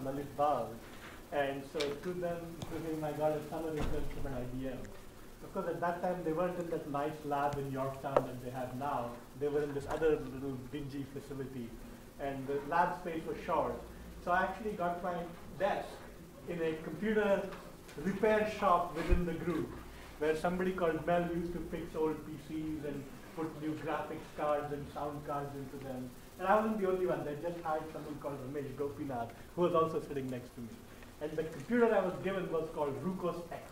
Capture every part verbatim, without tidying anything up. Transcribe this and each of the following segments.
called Malik Bal. And so to them, to him, I got a summer internship at I B M. Of course, at that time, they weren't in that nice lab in Yorktown that they have now. They were in this other little dingy facility. And the lab space was short. So I actually got my desk in a computer repair shop within the group, where somebody called Mel used to fix old P Cs and put new graphics cards and sound cards into them. And I wasn't the only one. They just hired someone called Ramesh Gopinath, who was also sitting next to me. And the computer I was given was called Rukoz X.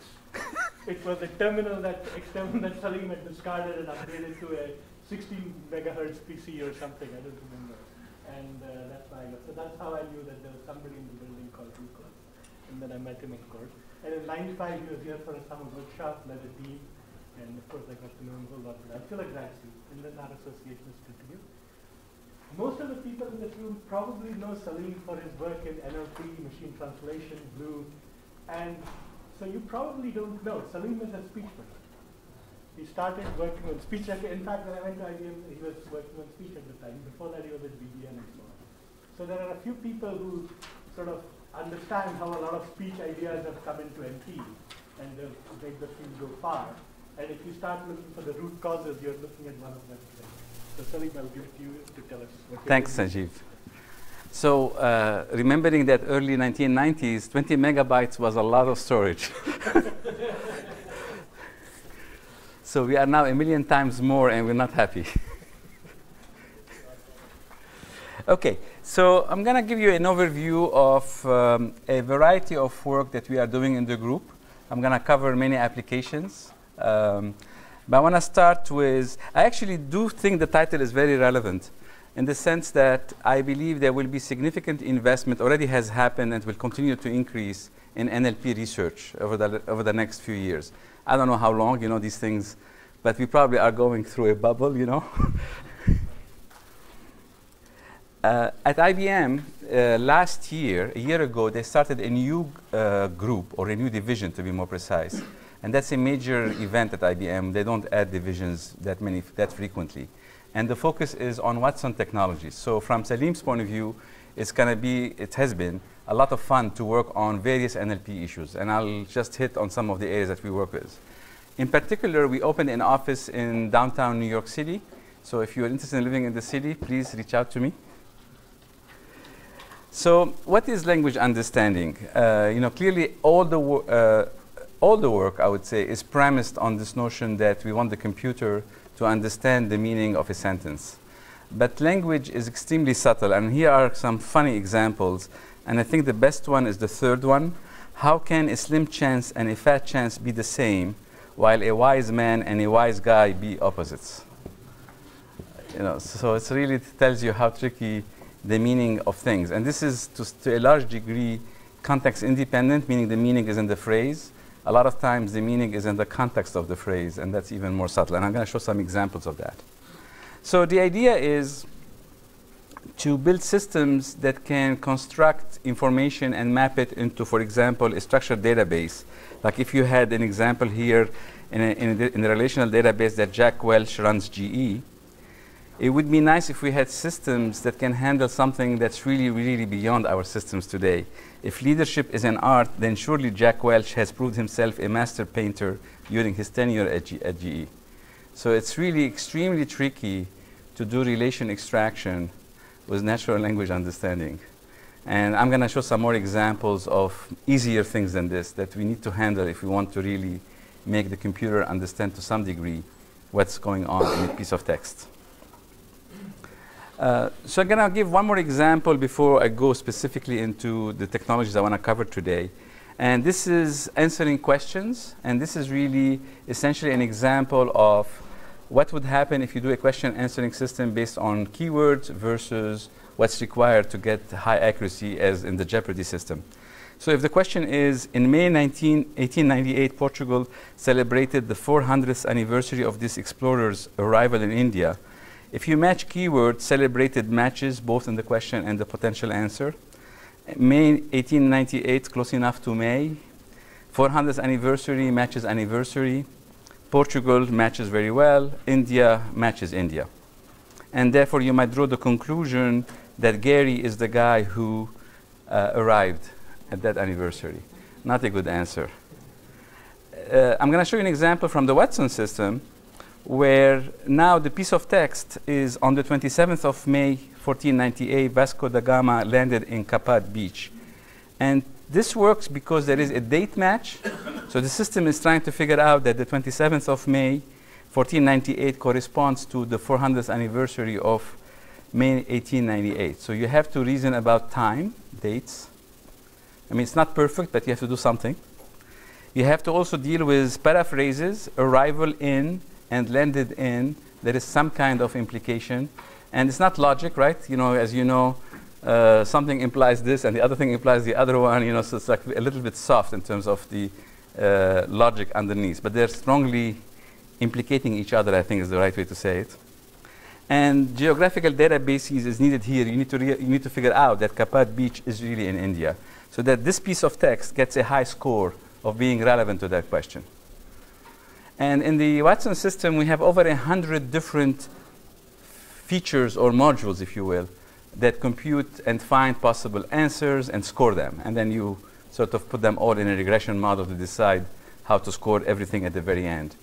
It was a terminal that, terminal that Salim had discarded and upgraded to a sixteen megahertz P C or something. I don't remember. And uh, that's why I got. So that's how I knew that there was somebody in the building called Rukoz. And then I met him, of course. And in ninety-five, he was here for a summer workshop, led a team. And of course, I got to know him a whole lot. But I'm still a grad student, and then our association is continued. Most of the people in this room probably know Salim for his work in N L P, machine translation, BLEU. And so you probably don't know, Salim is a speech person. He started working on speech. In fact, when I went to I B M, he was working on speech at the time. Before that, he was at B B N and so on. So there are a few people who sort of understand how a lot of speech ideas have come into N P, and they make the field go far. And if you start looking for the root causes, you're looking at one of them today. So Salim, I'll give it to you to tell us what you're Thanks, Sanjeev. So uh, remembering that early nineteen nineties, twenty megabytes was a lot of storage. So we are now a million times more, and we're not happy. OK, so I'm going to give you an overview of um, a variety of work that we are doing in the group. I'm going to cover many applications. Um, but I want to start with, I actually do think the title is very relevant in the sense that I believe there will be significant investment, already has happened and will continue to increase in N L P research over the, over the next few years. I don't know how long, you know, these things, but we probably are going through a bubble, you know. uh, at I B M, uh, last year, a year ago, they started a new uh, group, or a new division to be more precise. And that's a major event at I B M. They don't add divisions that many that frequently. And the focus is on Watson technologies. So from Salim's point of view, it's going to be, it has been, a lot of fun to work on various N L P issues. And I'll just hit on some of the areas that we work with. In particular, we opened an office in downtown New York City. So if you're interested in living in the city, please reach out to me. So what is language understanding? Uh, you know, clearly all the work, uh, all the work, I would say, is premised on this notion that we want the computer to understand the meaning of a sentence. But language is extremely subtle, and here are some funny examples. And I think the best one is the third one. How can a slim chance and a fat chance be the same, while a wise man and a wise guy be opposites? You know, so it really tells you how tricky the meaning of things. And this is, to, to a large degree, context independent, meaning the meaning is in the phrase. A lot of times, the meaning is in the context of the phrase, and that's even more subtle. And I'm going to show some examples of that. So the idea is to build systems that can construct information and map it into, for example, a structured database. Like if you had an example here in a, in a, in a relational database that Jack Welch runs G E, it would be nice if we had systems that can handle something that's really, really beyond our systems today. If leadership is an art, then surely Jack Welch has proved himself a master painter during his tenure at, at G E. So it's really extremely tricky to do relation extraction with natural language understanding. And I'm going to show some more examples of easier things than this that we need to handle if we want to really make the computer understand to some degree what's going on in a piece of text. Uh, so I'm going to give one more example before I go specifically into the technologies I want to cover today. And this is answering questions. And this is really essentially an example of what would happen if you do a question answering system based on keywords versus what's required to get high accuracy as in the Jeopardy system. So if the question is, in May nineteenth, eighteen ninety-eight, Portugal celebrated the four hundredth anniversary of this explorer's arrival in India. If you match keywords, celebrated matches both in the question and the potential answer. May eighteen ninety-eight, close enough to May. four hundredth anniversary matches anniversary. Portugal matches very well. India matches India. And therefore, you might draw the conclusion that Gary is the guy who uh, arrived at that anniversary? Not a good answer. Uh, I'm going to show you an example from the Watson system, where now the piece of text is on the twenty-seventh of May, fourteen ninety-eight, Vasco da Gama landed in Kappad Beach. And this works because there is a date match. So the system is trying to figure out that the twenty-seventh of May, fourteen ninety-eight corresponds to the four hundredth anniversary of May eighteen ninety-eight. So you have to reason about time, dates. I mean, it's not perfect, but you have to do something. You have to also deal with paraphrases, arrival in and landed in. There is some kind of implication. And it's not logic, right? You know, as you know, uh, something implies this and the other thing implies the other one, you know, so it's like a little bit soft in terms of the uh, logic underneath. But they're strongly implicating each other, I think is the right way to say it. And geographical databases is needed here. You need to, you need to figure out that Kappad Beach is really in India, so that this piece of text gets a high score of being relevant to that question. And in the Watson system, we have over a hundred different features or modules, if you will, that compute and find possible answers and score them. And then you sort of put them all in a regression model to decide how to score everything at the very end.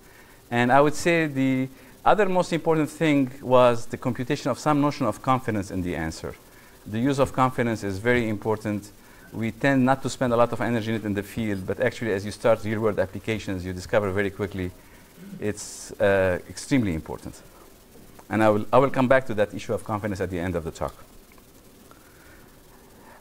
And I would say the other most important thing was the computation of some notion of confidence in the answer. The use of confidence is very important. We tend not to spend a lot of energy in it in the field, but actually as you start real-world applications, you discover very quickly it's uh, extremely important. And I will, I will come back to that issue of confidence at the end of the talk.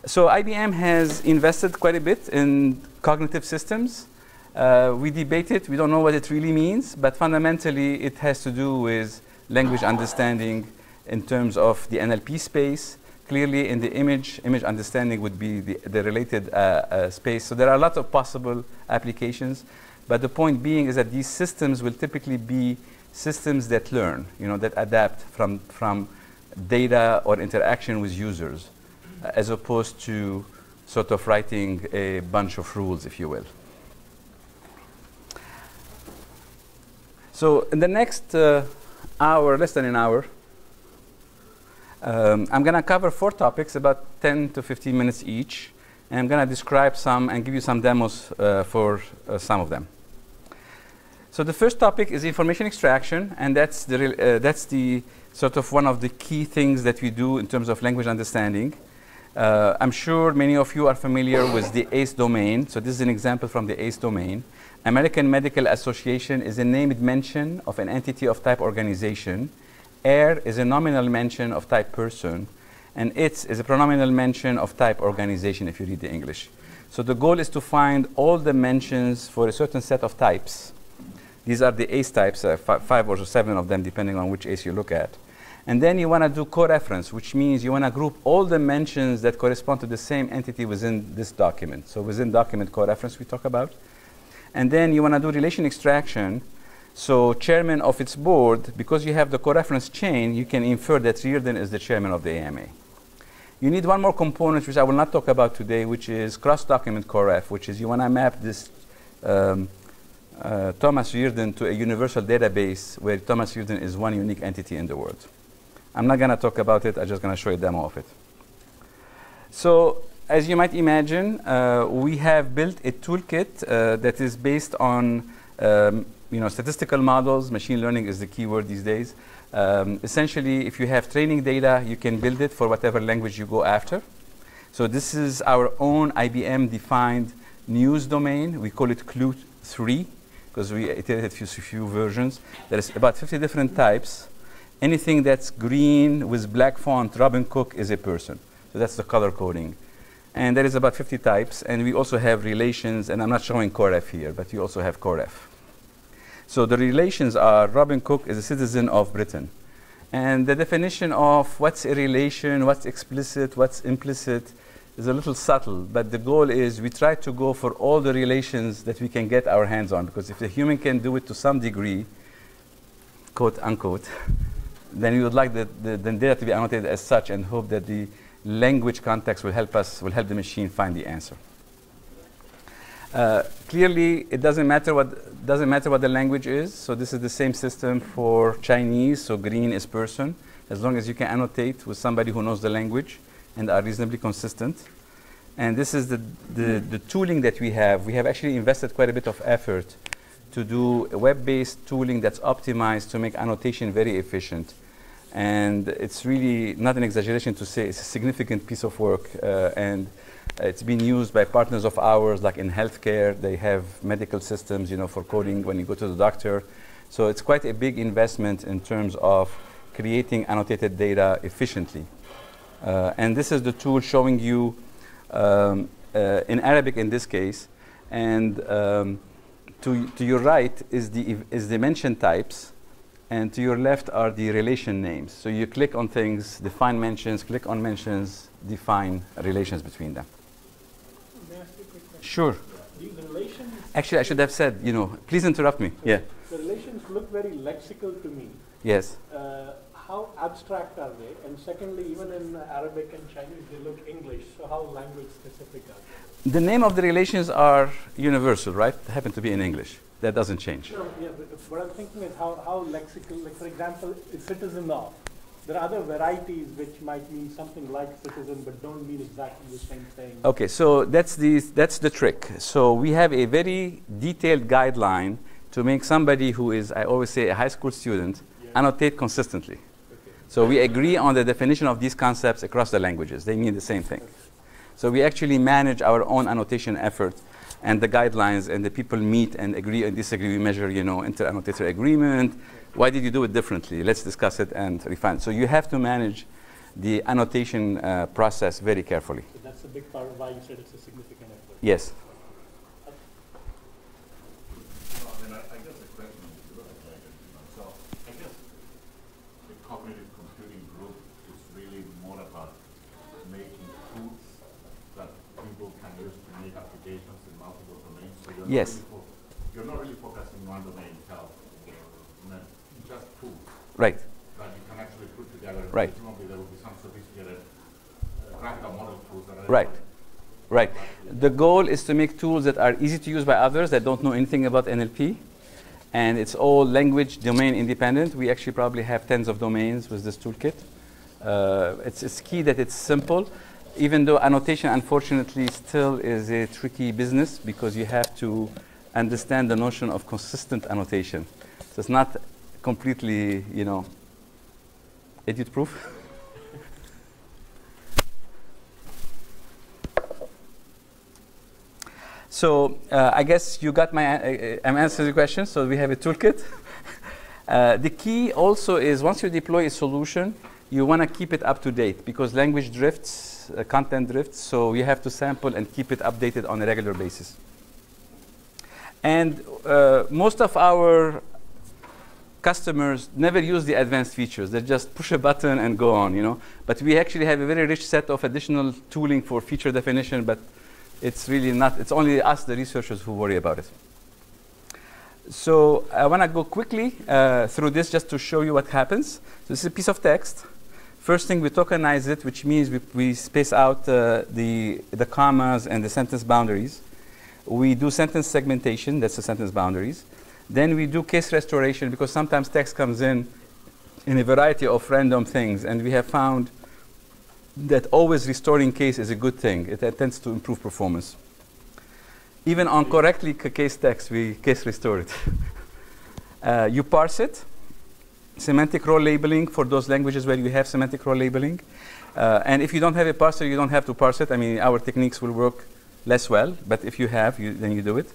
So I B M has invested quite a bit in cognitive systems. Uh, we debate it. We don't know what it really means, but fundamentally it has to do with language understanding in terms of the N L P space. Clearly, in the image, image understanding would be the, the related uh, uh, space. So there are a lot of possible applications. But the point being is that these systems will typically be systems that learn, you know, that adapt from, from data or interaction with users, uh, as opposed to sort of writing a bunch of rules, if you will. So in the next uh, hour, less than an hour, Um, I'm going to cover four topics, about ten to fifteen minutes each, and I'm going to describe some and give you some demos uh, for uh, some of them. So the first topic is information extraction, and that's the, uh, that's the sort of one of the key things that we do in terms of language understanding. Uh, I'm sure many of you are familiar with the ACE domain, so this is an example from the ACE domain. American Medical Association is a named mention of an entity of type organization. Air is a nominal mention of type person, and its is a pronominal mention of type organization, if you read the English. So the goal is to find all the mentions for a certain set of types. These are the ACE types, uh, fi five or seven of them, depending on which ACE you look at. And then you want to do co-reference, which means you want to group all the mentions that correspond to the same entity within this document. So within document co-reference we talk about. And then you want to do relation extraction. So chairman of its board, because you have the co-reference chain, you can infer that Reardon is the chairman of the A M A. You need one more component, which I will not talk about today, which is cross-document coref, which is you want to map this um, uh, Thomas Reardon to a universal database where Thomas Reardon is one unique entity in the world. I'm not going to talk about it. I'm just going to show you a demo of it. So as you might imagine, uh, we have built a toolkit uh, that is based on um, you know, statistical models. Machine learning is the key word these days. Um, essentially, if you have training data, you can build it for whatever language you go after. So this is our own I B M-defined news domain. We call it C L U T three, because we iterated a few versions. There is about fifty different types. Anything that's green with black font, Robin Cook, is a person. So that's the color coding. And there is about fifty types. And we also have relations. And I'm not showing coref here, but you also have coref. So the relations are Robin Cook is a citizen of Britain. And the definition of what's a relation, what's explicit, what's implicit is a little subtle. But the goal is we try to go for all the relations that we can get our hands on. Because if the human can do it to some degree, quote unquote, then we would like the, the, the data to be annotated as such and hope that the language context will help us, will help the machine find the answer. Uh, clearly, it doesn't matter what doesn't matter what the language is. So this is the same system for Chinese. So green is person, as long as you can annotate with somebody who knows the language and are reasonably consistent. And this is the, the, the tooling that we have. We have actually invested quite a bit of effort to do a web-based tooling that's optimized to make annotation very efficient. And it's really not an exaggeration to say it's a significant piece of work. Uh, and it's been used by partners of ours, like in healthcare. They have medical systems, you know, for coding when you go to the doctor. So it's quite a big investment in terms of creating annotated data efficiently. Uh, and this is the tool showing you um, uh, in Arabic in this case. And um, to, to your right is the is the mention types. And to your left are the relation names. So you click on things, define mentions, click on mentions, define relations between them. May I ask you a quick question? Sure. The relations Actually, I should have said, you know, please interrupt me. Okay. Yeah. The relations look very lexical to me. Yes. Uh, how abstract are they? And secondly, even in Arabic and Chinese, they look English. So how language specific are they? The name of the relations are universal, right? They happen to be in English. That doesn't change. No, yeah, but what I'm thinking is how, how lexical, like for example, citizen of. There are other varieties which might mean something like citizen, but don't mean exactly the same thing. Okay, so that's the, that's the trick. So we have a very detailed guideline to make somebody who is, I always say, a high school student, yeah. annotate consistently. Okay. So we agree on the definition of these concepts across the languages. They mean the same thing. Okay. So we actually manage our own annotation effort and the guidelines, and the people meet and agree and disagree. We measure, you know, inter-annotator agreement. Why did you do it differently? Let's discuss it and refine. So you have to manage the annotation uh, process very carefully. So that's a big part of why you said it's a significant effort. Yes. Yes. You're not really focusing on one domain, health, or just food. Right. But you can actually put together. Right. Presumably there will be some sophisticated graphical uh, model tools. That are right. Right. The goal is to make tools that are easy to use by others that don't know anything about N L P, and it's all language domain independent. We actually probably have tens of domains with this toolkit. Uh, it's, it's key that it's simple. Even though annotation, unfortunately, still is a tricky business because you have to understand the notion of consistent annotation. So it's not completely, you know, idiot-proof. So uh, I guess you got my, uh, I'm answering the question, so we have a toolkit. uh, the key also is once you deploy a solution, you want to keep it up to date because language drifts. Uh, content drifts, so you have to sample and keep it updated on a regular basis. And uh, most of our customers never use the advanced features. They just push a button and go on, you know. But we actually have a very rich set of additional tooling for feature definition, but it's really not, it's only us, the researchers, who worry about it. So I want to go quickly uh, through this just to show you what happens. So this is a piece of text. First thing, we tokenize it, which means we, we space out uh, the, the commas and the sentence boundaries. We do sentence segmentation, that's the sentence boundaries. Then we do case restoration, because sometimes text comes in in a variety of random things, and we have found that always restoring case is a good thing. It uh, tends to improve performance. Even on correctly case text, we case restore it. uh, you parse it. Semantic role labeling for those languages where you have semantic role labeling. Uh, and if you don't have a parser, you don't have to parse it. I mean, our techniques will work less well, but if you have, you, then you do it.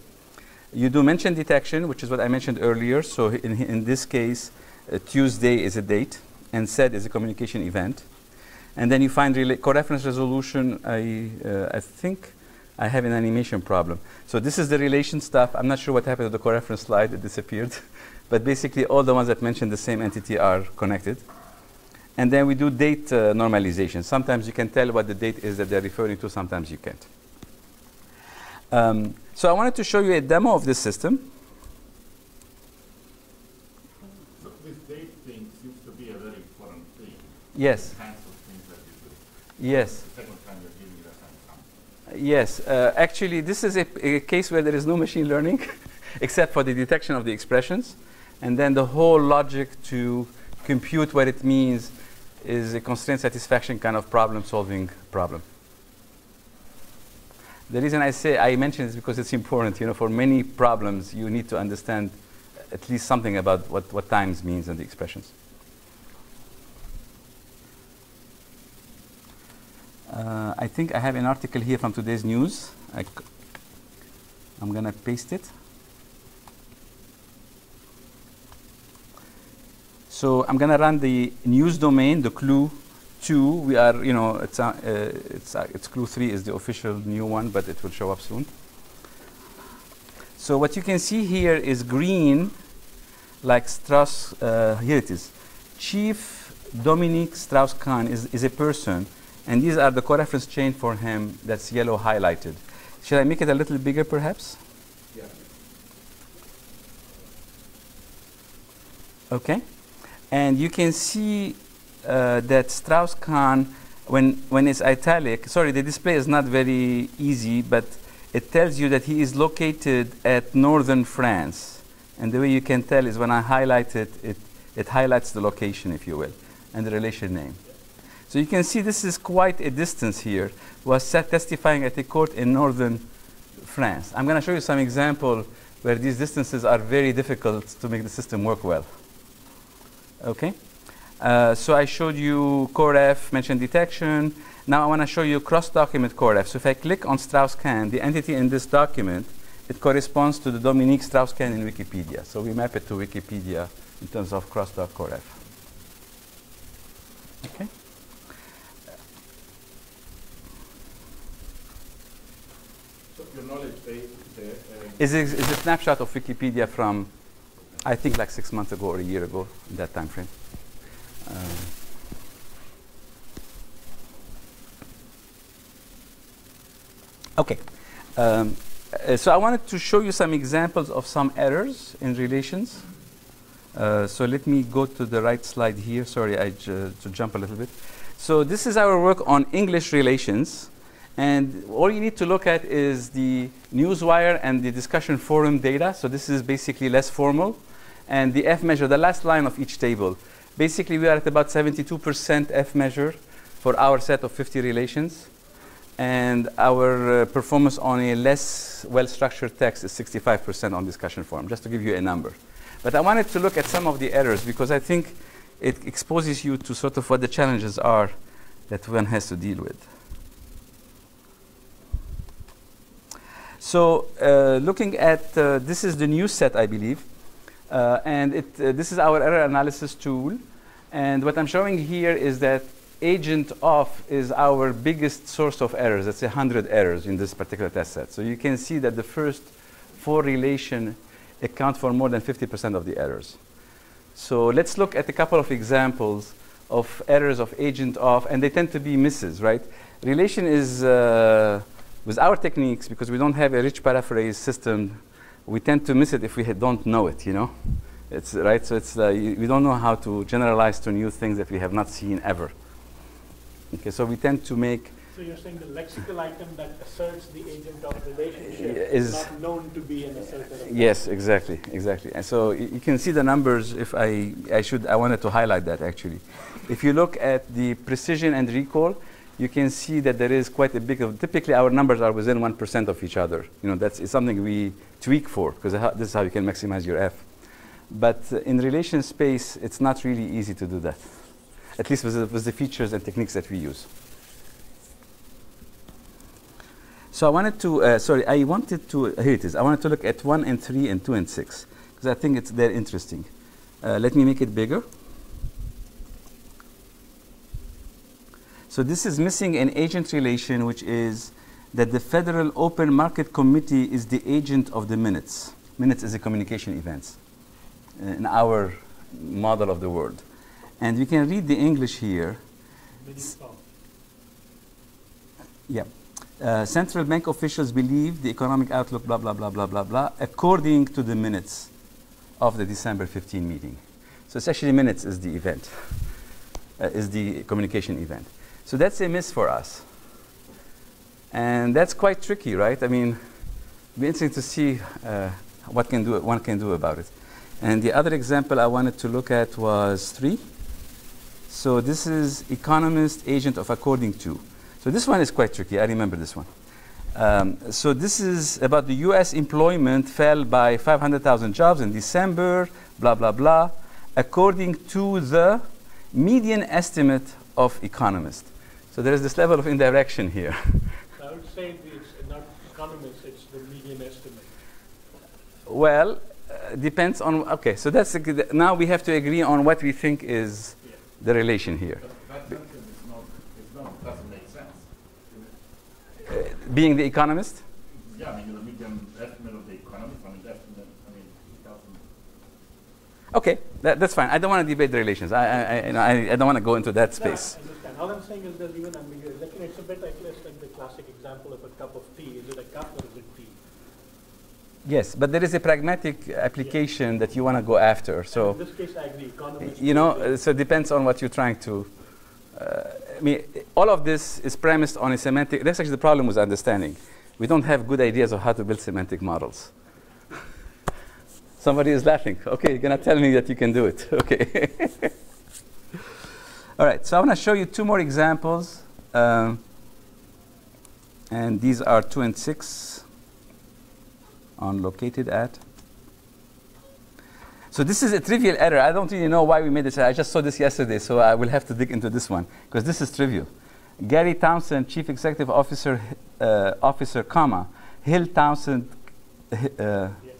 You do mention detection, which is what I mentioned earlier. So in, in this case, uh, Tuesday is a date, and said is a communication event. And then you find coreference resolution. I, uh, I think I have an animation problem. So this is the relation stuff. I'm not sure what happened to the coreference slide. It disappeared. But basically, all the ones that mention the same entity are connected. And then we do date uh, normalization. Sometimes you can tell what the date is that they're referring to. Sometimes you can't. Um, so I wanted to show you a demo of this system. So this date thing seems to be a very important thing. Yes. The kinds of things that you do. Yes. The second time you're giving it a time. Yes. Uh, actually, this is a, a case where there is no machine learning, except for the detection of the expressions. And then the whole logic to compute what it means is a constraint satisfaction kind of problem-solving problem. The reason I say I mention this because it's important. You know, for many problems, you need to understand at least something about what, what times means and the expressions. Uh, I think I have an article here from today's news. I c I'm going to paste it. So I'm going to run the news domain, the clue two. We are, you know, it's, uh, uh, it's, uh, it's clue three is the official new one, but it will show up soon. So what you can see here is green, like Strauss, uh, here it is. Chief Dominique Strauss-Kahn is, is a person, and these are the co-reference chain for him that's yellow highlighted. Should I make it a little bigger, perhaps? Yeah. Okay. And you can see uh, that Strauss-Kahn, when, when it's italic, sorry, the display is not very easy, but it tells you that he is located at northern France. And the way you can tell is when I highlight it, it, it highlights the location, if you will, and the relation name. So you can see this is quite a distance here. Was testifying at a court in northern France. I'm going to show you some example where these distances are very difficult to make the system work well. Okay, uh, so I showed you coref, mention detection. Now I want to show you cross-document coref. So if I click on Strauss-Kahn, the entity in this document, it corresponds to the Dominique Strauss-Kahn in Wikipedia. So we map it to Wikipedia in terms of cross-doc coref. Okay. So your knowledge base there uh, is a, is a snapshot of Wikipedia from, I think, like six months ago or a year ago, in that time frame. Um, okay. Um, uh, so I wanted to show you some examples of some errors in relations. Uh, so let me go to the right slide here. Sorry, I j to jump a little bit. So this is our work on English relations. And all you need to look at is the newswire and the discussion forum data. So this is basically less formal. And the F measure, the last line of each table. Basically, we are at about seventy-two percent F measure for our set of fifty relations. And our uh, performance on a less well-structured text is sixty-five percent on discussion forum, just to give you a number. But I wanted to look at some of the errors, because I think it exposes you to sort of what the challenges are that one has to deal with. So uh, looking at, uh, this is the new set, I believe. Uh, and it, uh, this is our error analysis tool. And what I'm showing here is that agent off is our biggest source of errors. That's one hundred errors in this particular test set. So you can see that the first four relation account for more than fifty percent of the errors. So let's look at a couple of examples of errors of agent off. And they tend to be misses, right? Relation is... Uh, With our techniques, because we don't have a rich paraphrase system, we tend to miss it if we don't know it, you know? It's right, so it's, uh, we don't know how to generalize to new things that we have not seen ever. Okay, so we tend to make... So you're saying the lexical item that asserts the agent of relationship is, is not known to be an asserted of. Yes, exactly, exactly. And so you can see the numbers if I, I should, I wanted to highlight that actually. If you look at the precision and recall, you can see that there is quite a big of, typically our numbers are within one percent of each other. You know, that's it's something we tweak for, because this is how you can maximize your F. But uh, in relation space, it's not really easy to do that, at least with the, with the features and techniques that we use. So I wanted to, uh, sorry, I wanted to, uh, here it is. I wanted to look at one and three and two and six, because I think it's, they're interesting. Uh, let me make it bigger. So this is missing an agent relation, which is that the Federal Open Market Committee is the agent of the minutes. Minutes is a communication event in our model of the world. And you can read the English here. Yeah. Uh, central bank officials believe the economic outlook, blah, blah, blah, blah, blah, blah, according to the minutes of the December fifteenth meeting. So it's actually minutes is the event, uh, is the communication event. So that's a miss for us. And that's quite tricky, right? I mean, it'd be interesting to see uh, what can do, one can do about it. And the other example I wanted to look at was three. So this is economist, agent of according to. So this one is quite tricky. I remember this one. Um, so this is about the U S employment fell by five hundred thousand jobs in December, blah, blah, blah, according to the median estimate of economists. So there is this level of indirection here. I would say it's not economists, it's the median estimate. Well, uh, depends on, okay, so that's, a good, now we have to agree on what we think is yeah. the relation here. But that sentence is not, it's not, doesn't make sense. Uh, being the economist? Yeah, I mean, the median estimate of the economist, I mean, that's, I mean, it doesn't. Okay, that, that's fine. I don't want to debate the relations. I, I, I, I don't want to go into that space. No, all I'm saying is there's even ambiguity. Like, you know, it's a bit like, like the classic example of a cup of tea. Is it a cup or is it tea? Yes, but there is a pragmatic application yeah. that you want to go after. So in this case, I agree. Economists you know, uh, so it depends on what you're trying to. Uh, I mean, all of this is premised on a semantic. That's actually the problem with understanding. We don't have good ideas of how to build semantic models. Somebody is laughing. Okay, you're gonna tell me that you can do it. Okay. All right, so I want to show you two more examples. Um, and these are two and six on located at. So this is a trivial error. I don't really know why we made this. I just saw this yesterday, so I will have to dig into this one because this is trivial. Gary Townsend, Chief Executive Officer, uh, Officer, comma, Hill Townsend, uh, yes.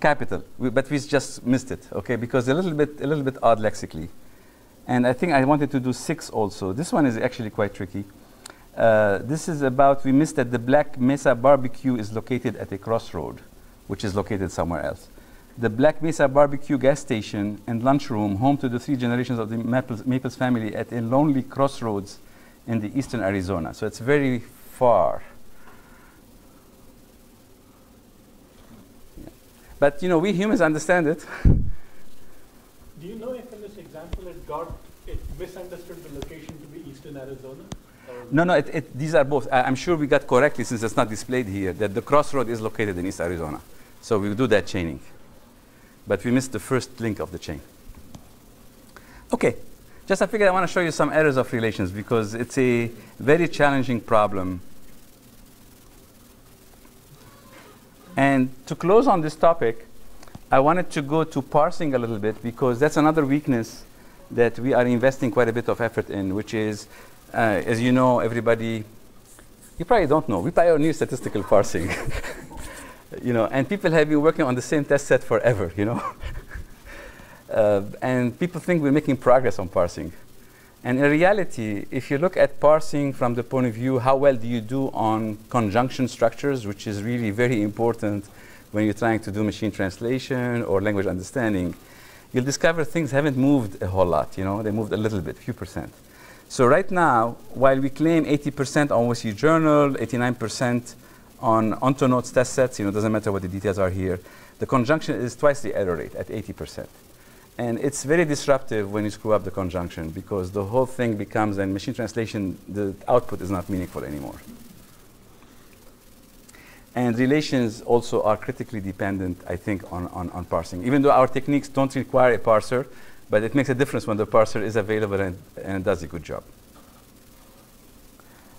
Capital. We, but we just missed it, okay? Because a little bit, a little bit odd lexically. And I think I wanted to do six also. This one is actually quite tricky. Uh, this is about, we missed that the Black Mesa Barbecue is located at a crossroad, which is located somewhere else. The Black Mesa Barbecue gas station and lunchroom, home to the three generations of the Maples, Maples family at a lonely crossroads in the eastern Arizona. So it's very far. Yeah. But, you know, we humans understand it. Do you know if in this example it got, it misunderstood the location to be eastern Arizona? No, no, it, it, these are both. I, I'm sure we got correctly, since it's not displayed here, that the crossroad is located in East Arizona. So we do that chaining. But we missed the first link of the chain. Okay, just I figured I want to show you some errors of relations because it's a very challenging problem. And to close on this topic, I wanted to go to parsing a little bit because that's another weakness that we are investing quite a bit of effort in, which is, uh, as you know, everybody, you probably don't know, we pioneered statistical parsing. You know, and people have been working on the same test set forever, you know. uh, and people think we're making progress on parsing. And in reality, if you look at parsing from the point of view, how well do you do on conjunction structures, which is really very important when you're trying to do machine translation or language understanding, you'll discover things haven't moved a whole lot, you know, they moved a little bit, few percent. So right now, while we claim eighty percent on O S U Journal, eighty-nine percent on OntoNotes test sets, you know, doesn't matter what the details are here, the conjunction is twice the error rate at eighty percent. And it's very disruptive when you screw up the conjunction because the whole thing becomes, and machine translation, the output is not meaningful anymore. And relations also are critically dependent, I think, on, on, on parsing. Even though our techniques don't require a parser, but it makes a difference when the parser is available and, and does a good job.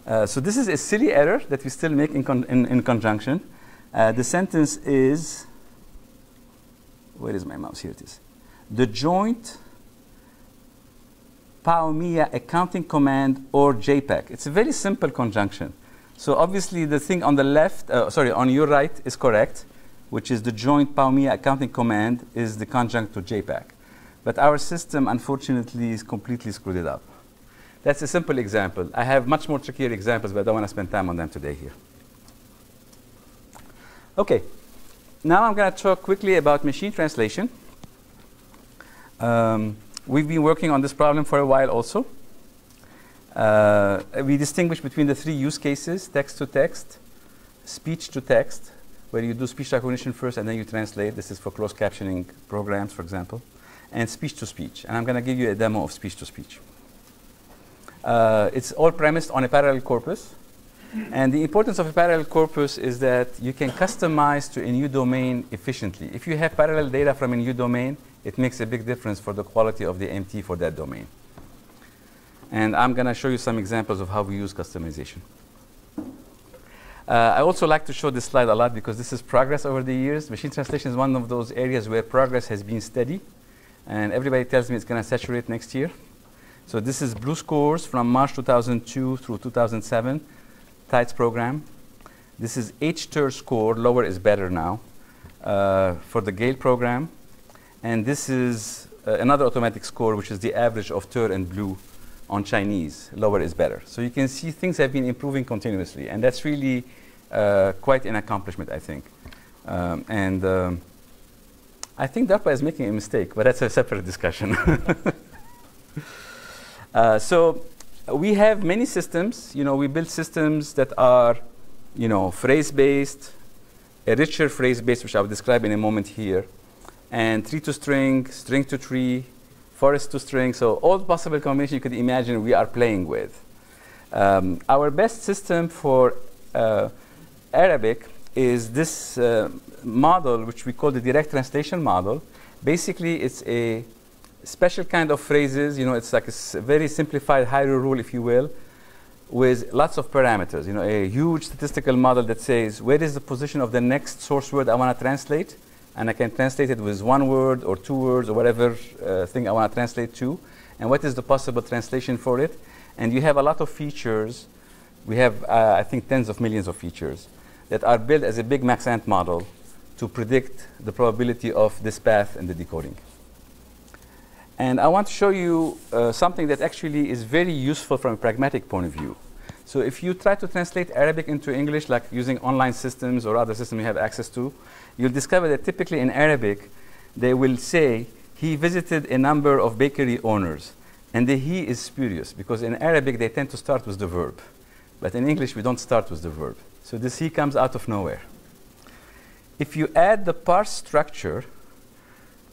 Uh, so this is a silly error that we still make in, con in, in conjunction. Uh, the sentence is, where is my mouse? Here it is. The joint Paumea accounting command or JPEG. It's a very simple conjunction. So obviously the thing on the left, uh, sorry, on your right is correct, which is the joint Paumea accounting command is the conjunct to JPEG. But our system, unfortunately, is completely screwed it up. That's a simple example. I have much more trickier examples, but I don't want to spend time on them today here. Okay, now I'm going to talk quickly about machine translation. Um, we've been working on this problem for a while also. Uh, we distinguish between the three use cases, text-to-text, speech-to-text, where you do speech recognition first and then you translate. This is for closed captioning programs, for example, and speech-to-speech. And I'm going to give you a demo of speech-to-speech. Uh, it's all premised on a parallel corpus. And the importance of a parallel corpus is that you can customize to a new domain efficiently. If you have parallel data from a new domain, it makes a big difference for the quality of the M T for that domain. And I'm going to show you some examples of how we use customization. Uh, I also like to show this slide a lot because this is progress over the years. Machine translation is one of those areas where progress has been steady, and everybody tells me it's going to saturate next year. So this is blue scores from March two thousand two through two thousand seven, TIDES program. This is H T E R score, lower is better now, uh, for the Gale program. And this is uh, another automatic score, which is the average of T E R and BLEU on Chinese, lower is better. So you can see things have been improving continuously, and that's really uh, quite an accomplishment, I think. Um, and um, I think DARPA is making a mistake, but that's a separate discussion. Uh, so we have many systems. You know, we build systems that are, you know, phrase-based, a richer phrase-based, which I'll describe in a moment here, and tree to string, string to tree, forest to string. So all possible combinations you could imagine we are playing with. Um, our best system for uh, Arabic is this uh, model, which we call the direct translation model. Basically, it's a special kind of phrases. You know, it's like a s very simplified higher rule, if you will, with lots of parameters. You know, a huge statistical model that says, where is the position of the next source word I want to translate? And I can translate it with one word or two words or whatever uh, thing I want to translate to. And what is the possible translation for it? And you have a lot of features. We have, uh, I think, tens of millions of features that are built as a big max-ant model to predict the probability of this path and the decoding. And I want to show you uh, something that actually is very useful from a pragmatic point of view. So if you try to translate Arabic into English, like using online systems or other systems you have access to, you'll discover that typically in Arabic, they will say, he visited a number of bakery owners. And the he is spurious, because in Arabic, they tend to start with the verb. But in English, we don't start with the verb. So this he comes out of nowhere. If you add the parse structure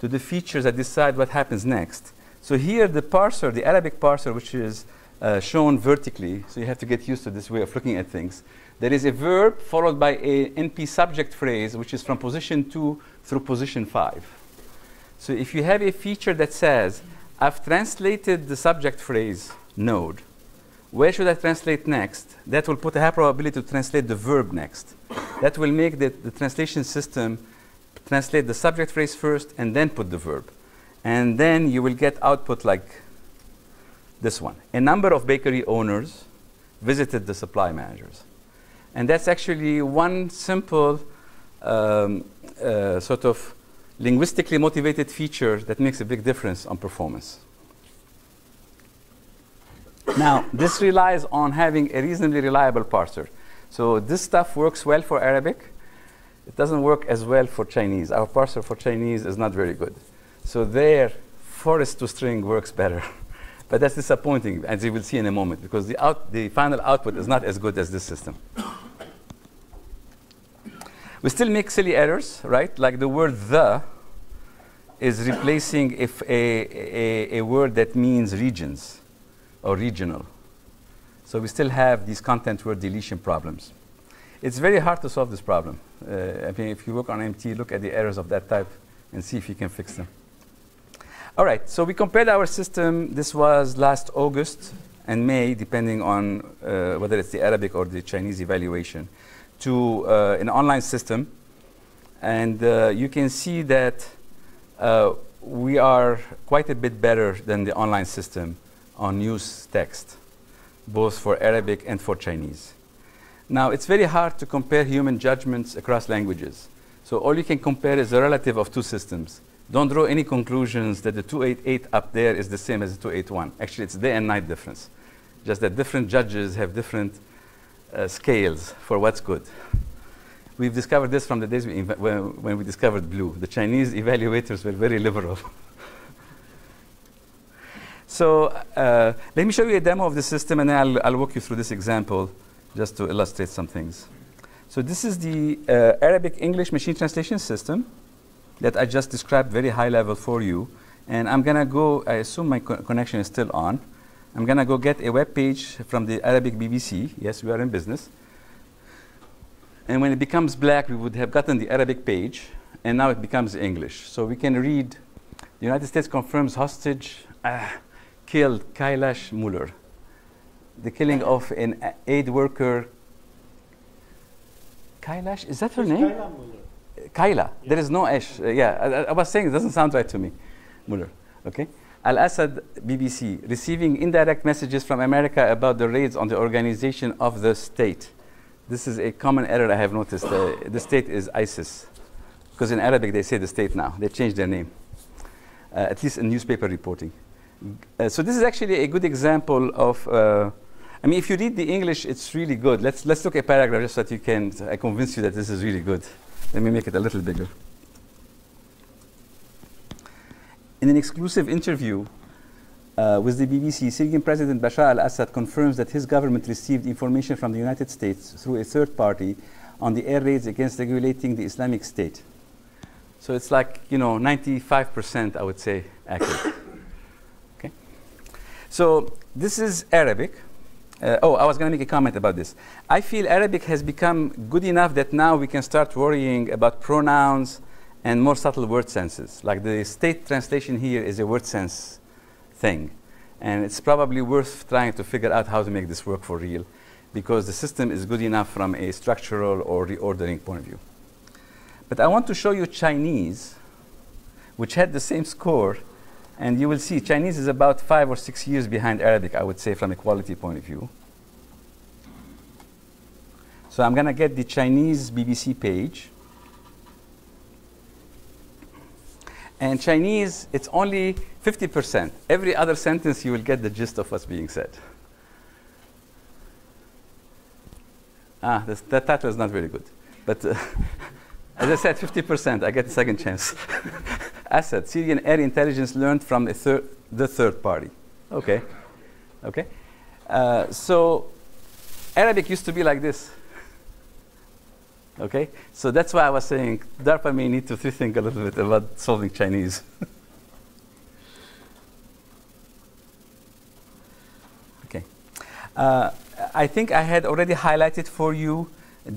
to the features that decide what happens next. So here the parser, the Arabic parser, which is uh, shown vertically, so you have to get used to this way of looking at things. There is a verb followed by an N P subject phrase, which is from position two through position five. So if you have a feature that says, I've translated the subject phrase node, where should I translate next? That will put a high probability to translate the verb next. That will make the, the translation system translate the subject phrase first and then put the verb. And then you will get output like this one. A number of bakery owners visited the supply managers. And that's actually one simple um, uh, sort of linguistically motivated feature that makes a big difference on performance. Now, this relies on having a reasonably reliable parser. So this stuff works well for Arabic. It doesn't work as well for Chinese. Our parser for Chinese is not very good. So there, forest to string works better. But that's disappointing, as you will see in a moment, because the, out, the final output is not as good as this system. We still make silly errors, right? Like the word the is replacing if a, a, a word that means regions or regional. So we still have these content word deletion problems. It's very hard to solve this problem. Uh, I mean, if you work on M T, look at the errors of that type and see if you can fix them. All right, so we compared our system. This was last August and May, depending on uh, whether it's the Arabic or the Chinese evaluation, to uh, an online system. And uh, you can see that uh, we are quite a bit better than the online system on news text, both for Arabic and for Chinese. Now, it's very hard to compare human judgments across languages. So all you can compare is the relative of two systems. Don't draw any conclusions that the two eighty-eight up there is the same as the two eighty-one. Actually, it's day and night difference. Just that different judges have different uh, scales for what's good. We've discovered this from the days we when, when we discovered BLEU. The Chinese evaluators were very liberal. So uh, let me show you a demo of the system, and then I'll, I'll walk you through this example, just to illustrate some things. So this is the uh, Arabic-English machine translation system that I just described very high level for you. And I'm going to go, I assume my co connection is still on. I'm going to go get a web page from the Arabic B B C. Yes, we are in business. And when it becomes black, we would have gotten the Arabic page. And now it becomes English. So we can read, the United States confirms hostage ah, killed Kailash Mueller. The killing of an aid worker Kailash, is that her it's name? Kaila Muller. Kaila, yeah. There is no Ash. Uh, yeah, I, I was saying it doesn't sound right to me. Muller, okay. Al-Assad, B B C, receiving indirect messages from America about the raids on the organization of the state. This is a common error I have noticed. Uh, the state is ISIS. Because in Arabic they say the state now. They changed their name. Uh, at least in newspaper reporting. Uh, so this is actually a good example of, uh, I mean, if you read the English, it's really good. Let's, let's look at a paragraph just so that you can, I convince you that this is really good. Let me make it a little bigger. In an exclusive interview uh, with the B B C, Syrian President Bashar al-Assad confirms that his government received information from the United States through a third party on the air raids against regulating the Islamic State. So it's like, you know, ninety-five percent, I would say, accurate. Okay. So this is Arabic. Uh, oh, I was going to make a comment about this. I feel Arabic has become good enough that now we can start worrying about pronouns and more subtle word senses. Like the state translation here is a word sense thing. And it's probably worth trying to figure out how to make this work for real, because the system is good enough from a structural or reordering point of view. But I want to show you Chinese, which had the same score. And you will see Chinese is about five or six years behind Arabic, I would say, from a quality point of view. So I'm going to get the Chinese B B C page. And Chinese, it's only fifty percent. Every other sentence, you will get the gist of what's being said. Ah, this, that title is not very good. But... Uh, as I said, fifty percent, I get a second chance. Assad, Syrian air intelligence learned from a thir the third party. Okay, okay. Uh, so Arabic used to be like this. Okay, so that's why I was saying DARPA may need to rethink a little bit about solving Chinese. Okay. Uh, I think I had already highlighted for you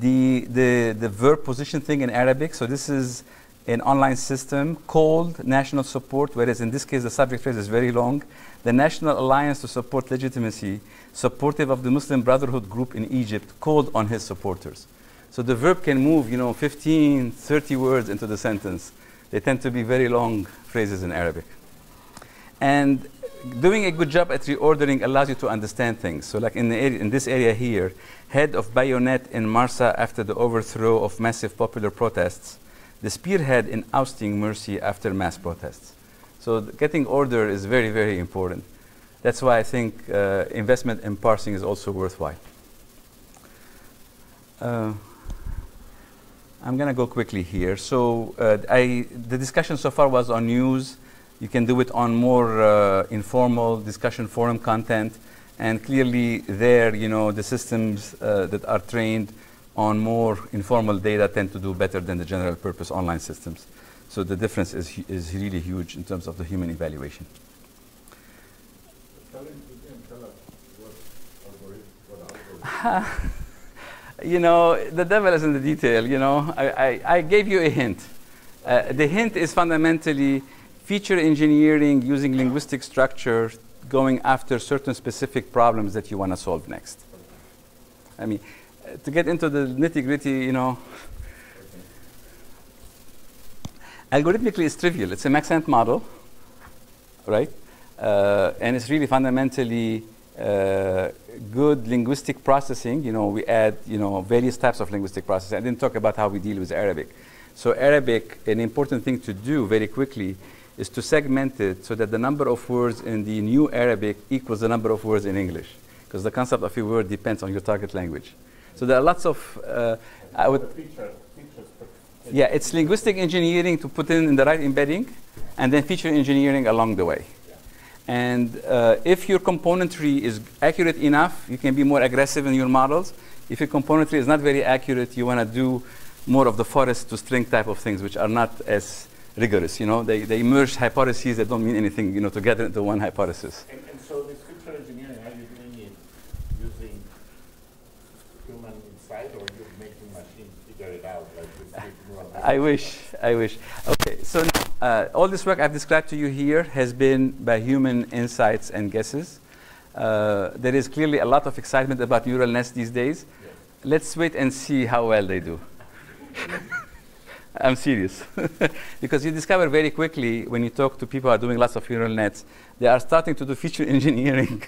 The, the, the verb position thing in Arabic. So this is an online system called National Support, whereas in this case the subject phrase is very long. The National Alliance to Support Legitimacy, supportive of the Muslim Brotherhood group in Egypt, called on his supporters. So the verb can move, you know, fifteen, thirty words into the sentence. They tend to be very long phrases in Arabic. And doing a good job at reordering allows you to understand things. So like in, the area, in this area here, head of bayonet in Marsa after the overthrow of massive popular protests, the spearhead in ousting Morsi after mass protests. So getting order is very, very important. That's why I think uh, investment in parsing is also worthwhile. Uh, I'm going to go quickly here. So uh, I, the discussion so far was on news. You can do it on more uh, informal discussion forum content. And clearly there, you know, the systems uh, that are trained on more informal data tend to do better than the general purpose online systems. So the difference is, hu is really huge in terms of the human evaluation. You know, the devil is in the detail, you know. I, I, I gave you a hint. Uh, the hint is fundamentally feature engineering using linguistic structure, going after certain specific problems that you want to solve next. I mean, uh, to get into the nitty-gritty, you know, okay. Algorithmically it's trivial. It's a Max-Ant model, right? Uh, and it's really fundamentally uh, good linguistic processing. You know, we add, you know, various types of linguistic processing. I didn't talk about how we deal with Arabic. So Arabic, an important thing to do very quickly is to segment it so that the number of words in the new Arabic equals the number of words in English, because the concept of a word depends on your target language. So there are lots of, uh, I would, feature, features, yeah, it's linguistic engineering to put in, in the right embedding, and then feature engineering along the way. Yeah. And uh, if your componentry is accurate enough, you can be more aggressive in your models. If your componentry is not very accurate, you want to do more of the forest to string type of things, which are not as rigorous, you know, they, they merge hypotheses that don't mean anything, you know, together into one hypothesis. And, and so with scriptural engineering, are you doing it using human insight, or you're making machines figure it out? Like I wish, I wish. Okay, so uh, all this work I've described to you here has been by human insights and guesses. Uh, there is clearly a lot of excitement about neural nets these days. Yes. Let's wait and see how well they do. I'm serious. Because you discover very quickly when you talk to people who are doing lots of neural nets, they are starting to do feature engineering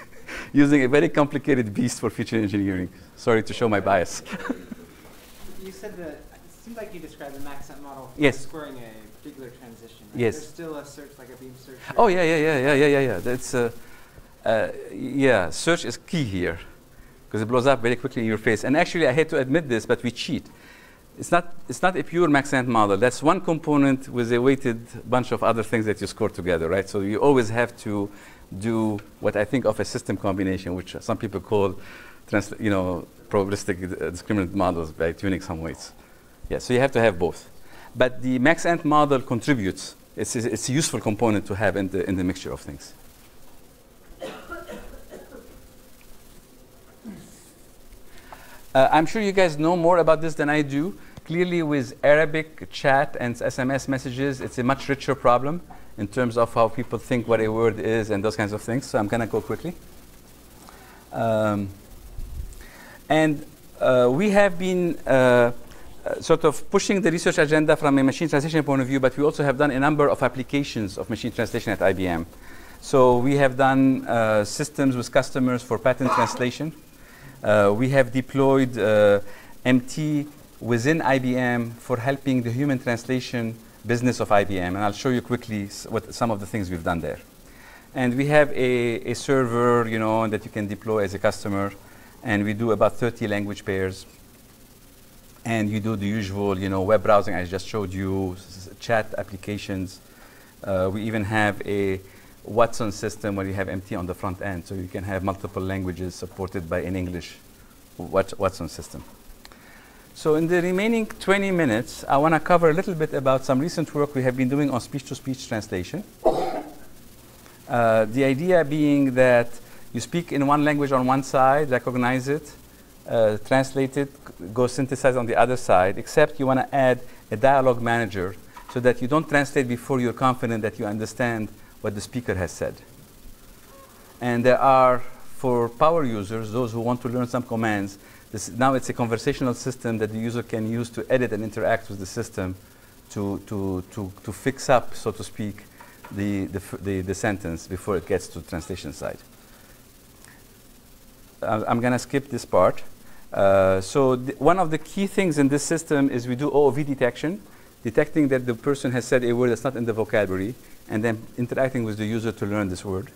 using a very complicated beast for feature engineering. Sorry to show my bias. You said that it seemed like you described the MaxNet model for yes. scoring a particular transition. Right? Yes. There's still a search, like a beam search. Oh, yeah, yeah, yeah, yeah, yeah, yeah, yeah. That's, uh, uh, yeah, search is key here because it blows up very quickly in your face. And actually, I hate to admit this, but we cheat. It's not, it's not a pure MaxNet model. That's one component with a weighted bunch of other things that you score together, right? So you always have to do what I think of a system combination, which some people call, you know, probabilistic uh, discriminant models by tuning some weights. Yeah, so you have to have both. But the MaxNet model contributes. It's, it's a useful component to have in the, in the mixture of things. Uh, I'm sure you guys know more about this than I do. Clearly, with Arabic chat and S M S messages, it's a much richer problem in terms of how people think what a word is and those kinds of things. So I'm going to go quickly. Um, and uh, we have been uh, uh, sort of pushing the research agenda from a machine translation point of view, but we also have done a number of applications of machine translation at I B M. So we have done uh, systems with customers for patent translation. Uh, we have deployed uh, M T within I B M for helping the human translation business of I B M. And I'll show you quickly s what some of the things we've done there. And we have a, a server, you know, that you can deploy as a customer. And we do about thirty language pairs. And you do the usual, you know, web browsing I just showed you, s chat applications. Uh, we even have a Watson system where you have M T on the front end, so you can have multiple languages supported by an English Watson system. So in the remaining twenty minutes, I want to cover a little bit about some recent work we have been doing on speech-to-speech translation. Uh, the idea being that you speak in one language on one side, recognize it, uh, translate it, go synthesize on the other side, except you want to add a dialogue manager so that you don't translate before you're confident that you understand what the speaker has said. And there are, for power users, those who want to learn some commands, this, now it's a conversational system that the user can use to edit and interact with the system to, to, to, to fix up, so to speak, the, the, the, the sentence before it gets to the translation side. I, I'm going to skip this part. Uh, so th one of the key things in this system is we do O O V detection, detecting that the person has said a word that's not in the vocabulary, and then interacting with the user to learn this word.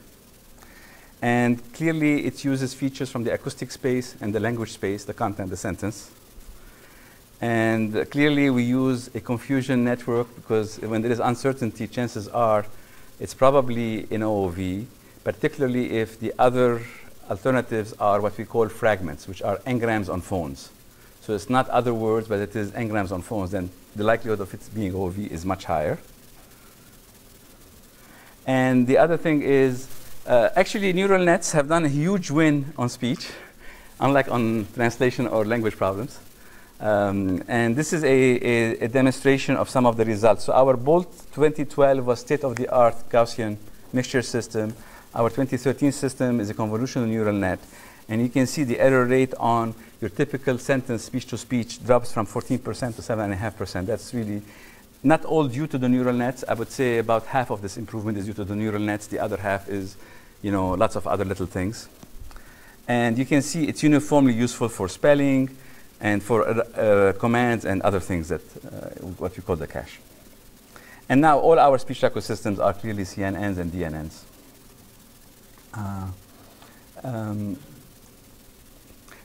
And clearly, it uses features from the acoustic space and the language space, the content, the sentence. And uh, clearly, we use a confusion network, because when there is uncertainty, chances are it's probably in O O V, particularly if the other alternatives are what we call fragments, which are engrams on phones. So it's not other words, but it is engrams on phones, then the likelihood of it being O O V is much higher. And the other thing is, uh, actually, neural nets have done a huge win on speech, unlike on translation or language problems. Um, and this is a, a, a demonstration of some of the results. So our BOLT twenty twelve was state-of-the-art Gaussian mixture system. Our twenty thirteen system is a convolutional neural net. And you can see the error rate on your typical sentence speech-to-speech drops from fourteen percent to seven point five percent. That's really not all due to the neural nets. I would say about half of this improvement is due to the neural nets. The other half is, you know, lots of other little things. And you can see it's uniformly useful for spelling and for uh, uh, commands and other things that, uh, what we call the cache. And now all our speech ecosystems are clearly C N Ns and D N Ns. Uh, um,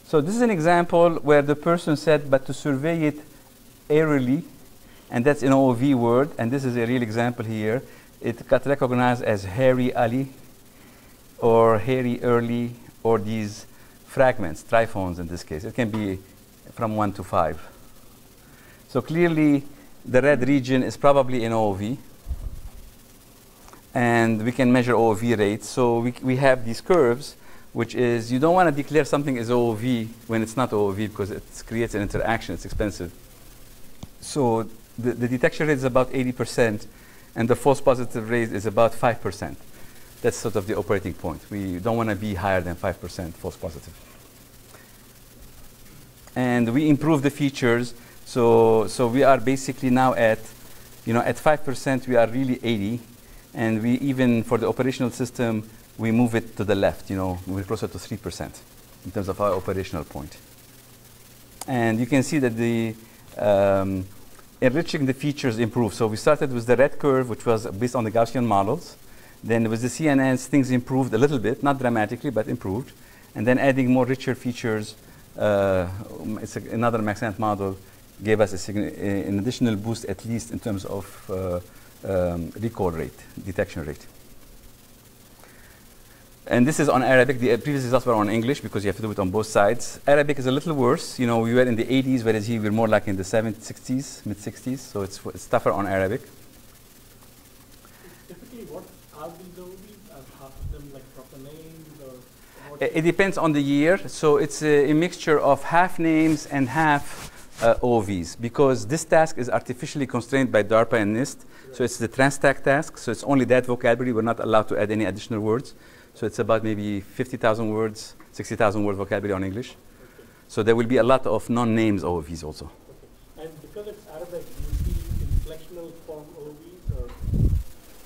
so this is an example where the person said, but to survey it aerially, and that's an O O V word, and this is a real example here. It got recognized as Harry Ali, or Harry Early, or these fragments, triphones in this case. It can be from one to five. So clearly, the red region is probably an O O V, and we can measure O O V rates. So we, we have these curves, which is you don't want to declare something as O O V when it's not O O V, because it creates an interaction. It's expensive. So the, the detection rate is about eighty percent, and the false positive rate is about five percent. That's sort of the operating point. We don't want to be higher than five percent false positive. And we improve the features. So, so we are basically now at, you know, at five percent, we are really eighty. And we even, for the operational system, we move it to the left, you know, we're closer to three percent in terms of our operational point. And you can see that the um, enriching the features improved. So we started with the red curve, which was based on the Gaussian models. Then with the C N Ns, things improved a little bit, not dramatically, but improved. And then adding more richer features, uh, it's a, another Maxent model gave us a, an additional boost, at least in terms of uh, um, recall rate, detection rate. And this is on Arabic. The uh, previous results were on English because you have to do it on both sides. Arabic is a little worse. You know, we were in the eighties, whereas here we're more like in the seventies, sixties, mid sixties. So it's, it's tougher on Arabic. Typically, what are these O Ds? Are half of them like proper names? Or what? It depends on the year. So it's a, a mixture of half names and half uh, O Vs, because this task is artificially constrained by DARPA and NIST. Right. So it's the TransTag task. So it's only that vocabulary. We're not allowed to add any additional words. So it's about maybe fifty thousand words, sixty thousand word vocabulary on English. Okay. So there will be a lot of non-names O Vs also. Okay. And because it's Arabic, do you see inflectional form O Vs, or,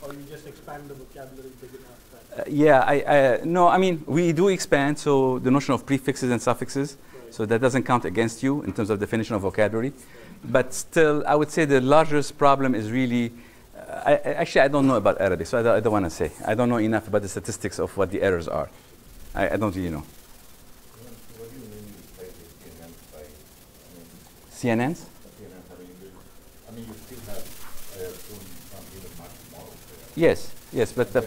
or you just expand the vocabulary big enough? Uh, yeah, I, I, no, I mean, we do expand, so the notion of prefixes and suffixes, right. So that doesn't count against you in terms of definition of vocabulary. Right. But still, I would say the largest problem is really I, actually, I don't know about Arabic, so I don't, don't want to say. I don't know enough about the statistics of what the errors are. I, I don't really know. What do you mean by the C N Ns? By, I mean, C N Ns? C N Ns, I mean, you, I mean, you still have uh, some human matching models there. Yes, yes, but the...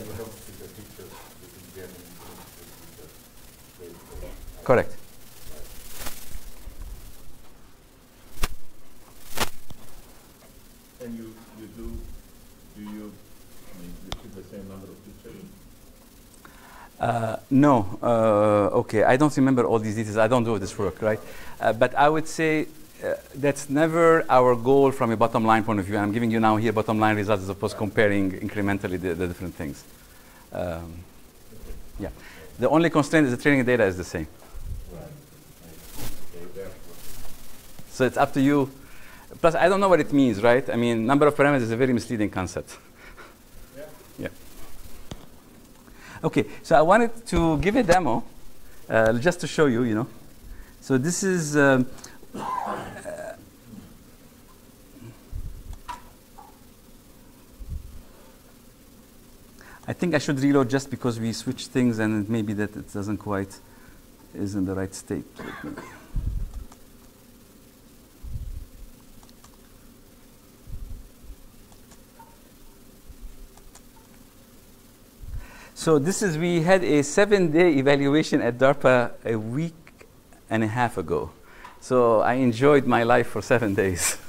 Correct. And you... Uh, no, uh, okay, I don't remember all these details. I don't do this work, right? Uh, but I would say uh, that's never our goal from a bottom line point of view. I'm giving you now here bottom line results as opposed to comparing incrementally the, the different things. Um, yeah, the only constraint is the training data is the same. So it's up to you. Plus, I don't know what it means, right? I mean, number of parameters is a very misleading concept. Okay, so I wanted to give a demo uh, just to show you, you know. So this is, um, uh, I think I should reload just because we switch things and maybe that it doesn't quite, is in the right state. So this is, we had a seven-day evaluation at DARPA a week and a half ago. So I enjoyed my life for seven days.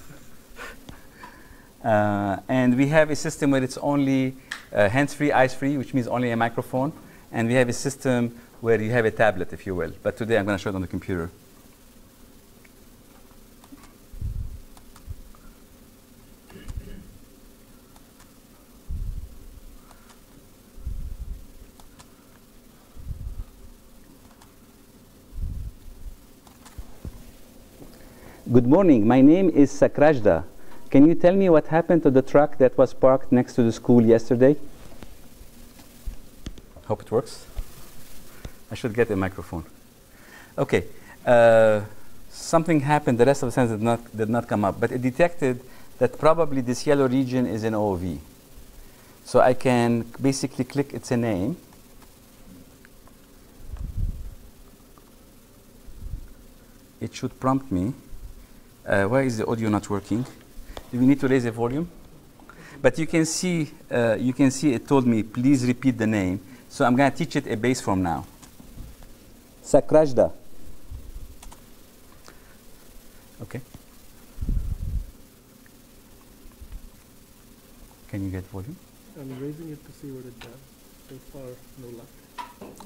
uh, and we have a system where it's only uh, hands-free, eyes-free, which means only a microphone. And we have a system where you have a tablet, if you will. But today I'm going to show it on the computer. Good morning, my name is Sakrajda. Can you tell me what happened to the truck that was parked next to the school yesterday? Hope it works. I should get a microphone. Okay, uh, something happened, the rest of the sentence did not, did not come up, but it detected that probably this yellow region is an O O V. So I can basically click, it's a name. It should prompt me. Uh, why is the audio not working? Do we need to raise the volume? But you can see, uh, you can see it told me, please repeat the name. So I'm going to teach it a base form now. Sakrajda. Okay. Can you get volume? I'm raising it to see what it does. So far, no luck.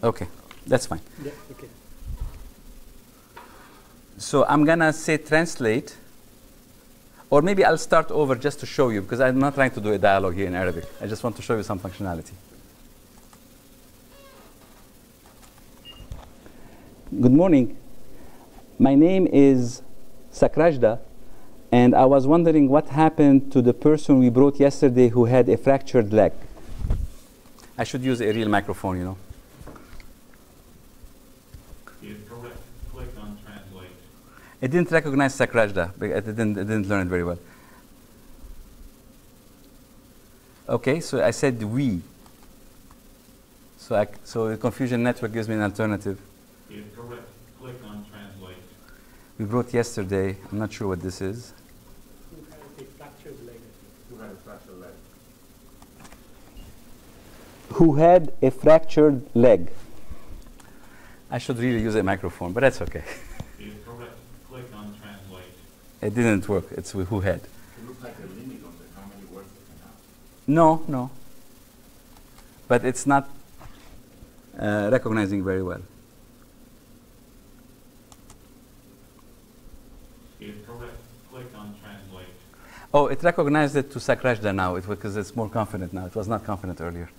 Okay, that's fine. Yeah, okay. So I'm going to say translate, or maybe I'll start over just to show you, because I'm not trying to do a dialogue here in Arabic. I just want to show you some functionality. Good morning. My name is Sakrajda. And I was wondering what happened to the person we brought yesterday who had a fractured leg. I should use a real microphone, you know. It didn't recognize Sakrajda. It didn't, it didn't learn it very well. Okay, so I said we. So, I, so the confusion network gives me an alternative. If correct, click on translate. We brought yesterday. I'm not sure what this is. Who had a fractured leg? Who had a fractured leg? Who had a fractured leg? I should really use a microphone, but that's okay. If correct, click on translate. It didn't work. It's who had. It looks like a limit on the how many words it can have. No, no. But it's not uh, recognizing very well. Oh, it recognized it to Sakrajda now, it because it's more confident now. It was not confident earlier.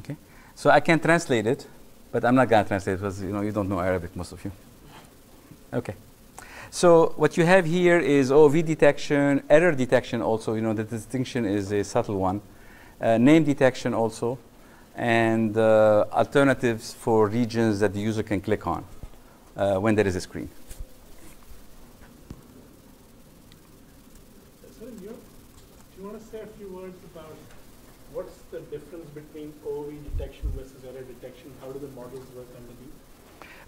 Okay, so I can translate it, but I'm not going to translate it because you know you don't know Arabic, most of you. Okay, so what you have here is O V detection, error detection also. You know the distinction is a subtle one, uh, name detection also, and uh, alternatives for regions that the user can click on uh, when there is a screen.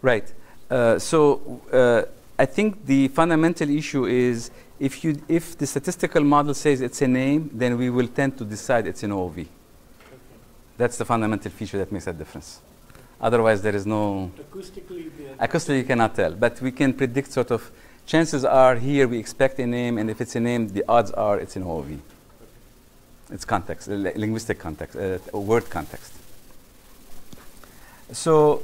Right. Uh, so uh, I think the fundamental issue is if, you, if the statistical model says it's a name, then we will tend to decide it's an O V. Okay. That's the fundamental feature that makes that difference. Okay. Otherwise, there is no... Acoustically, acoustically, you cannot tell. But we can predict sort of chances are here we expect a name, and if it's a name, the odds are it's an O V. Okay. It's context, uh, linguistic context, uh, word context. So...